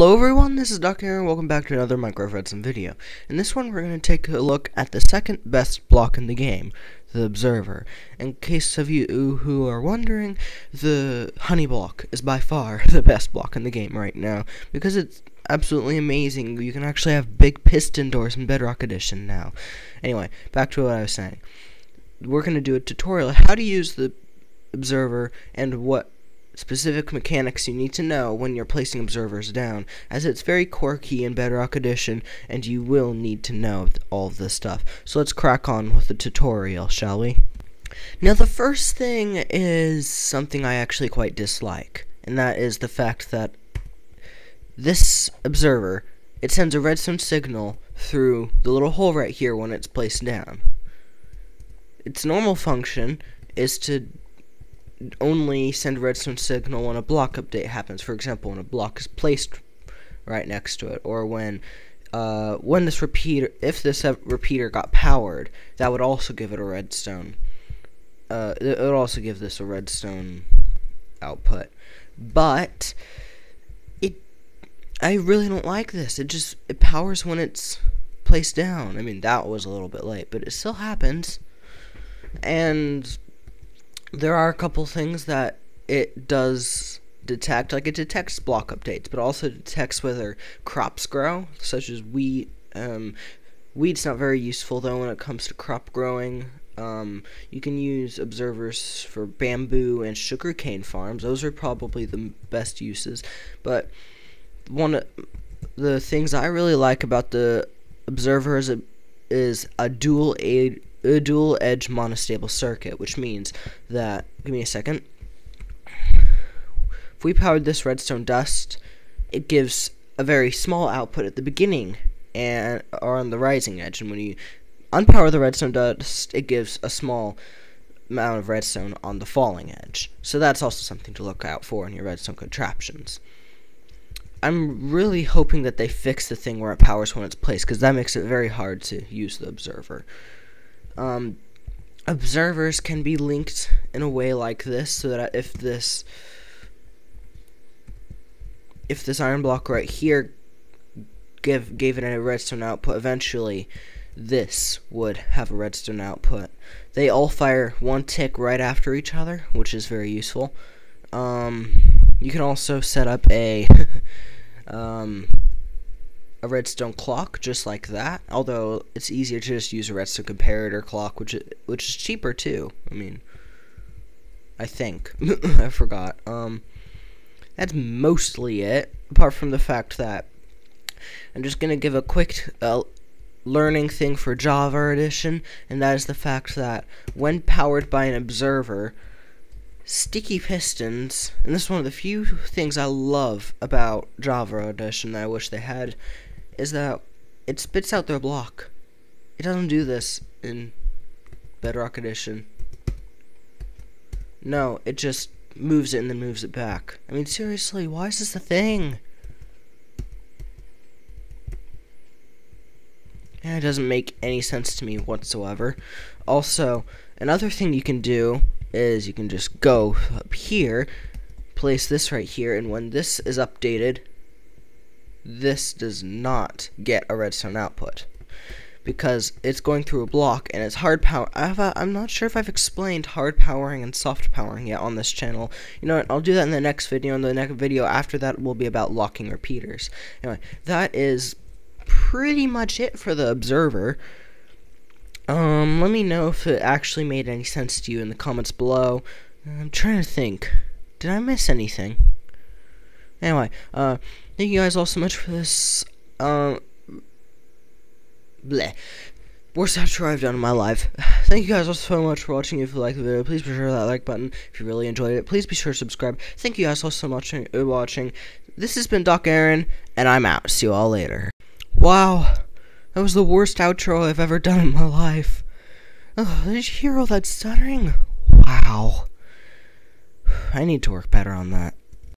Hello everyone, this is Doc here and welcome back to another micro-fredson video. In this one we're going to take a look at the second best block in the game, the Observer. In case of you who are wondering, the Honey Block is by far the best block in the game right now because it's absolutely amazing. You can actually have big piston doors in Bedrock Edition now. Anyway, back to what I was saying. We're going to do a tutorial on how to use the Observer and what specific mechanics you need to know when you're placing observers down, as it's very quirky in Bedrock Edition and you will need to know all of this stuff. So let's crack on with the tutorial, shall we? Now the first thing is something I actually quite dislike, and that is the fact that this observer, it sends a redstone signal through the little hole right here when it's placed down. Its normal function is to only send a redstone signal when a block update happens. For example, when a block is placed right next to it, or when this repeater, if this repeater got powered, that would also give it a redstone. It would also give this a redstone output. But I really don't like this. It powers when it's placed down. I mean, that was a little bit late, but it still happens. And there are a couple things that it does detect, like it detects block updates, but also detects whether crops grow, such as wheat. Wheat's not very useful though when it comes to crop growing. You can use observers for bamboo and sugarcane farms. Those are probably the best uses. But one of the things I really like about the observer is a dual edge monostable circuit, which means that, give me a second, if we powered this redstone dust, it gives a very small output at the beginning and or on the rising edge, and when you unpower the redstone dust, it gives a small amount of redstone on the falling edge. So that's also something to look out for in your redstone contraptions. I'm really hoping that they fix the thing where it powers when it's placed, because that makes it very hard to use the observer. Observers can be linked in a way like this, so that if this iron block right here gave it a redstone output, eventually this would have a redstone output. They all fire one tick right after each other, which is very useful. You can also set up a redstone clock just like that, although it's easier to just use a redstone comparator clock, which is cheaper too. I mean, I think I forgot. That's mostly it, apart from the fact that I'm just gonna give a quick learning thing for Java Edition, and that is the fact that when powered by an observer, sticky pistons, and this is one of the few things I love about Java Edition that I wish they had, is that it spits out their block. It doesn't do this in Bedrock Edition. No, it just moves it and then moves it back. I mean, seriously, why is this a thing? And it doesn't make any sense to me whatsoever. Also, another thing you can do is you can just go up here, place this right here, and when this is updated, this does not get a redstone output because it's going through a block and it's hard power. I'm not sure if I've explained hard powering and soft powering yet on this channel. You know what, I'll do that in the next video, and the next video after that will be about locking repeaters. Anyway, that is pretty much it for the observer. Let me know if it actually made any sense to you in the comments below. I'm trying to think. Did I miss anything? Anyway, thank you guys all so much for this, worst outro I've done in my life. Thank you guys all so much for watching. If you like the video, please be sure to hit that like button. If you really enjoyed it, please be sure to subscribe. Thank you guys all so much for watching. This has been Doc Aaron, and I'm out. See you all later. Wow. That was the worst outro I've ever done in my life. Oh, did you hear all that stuttering? Wow. I need to work better on that.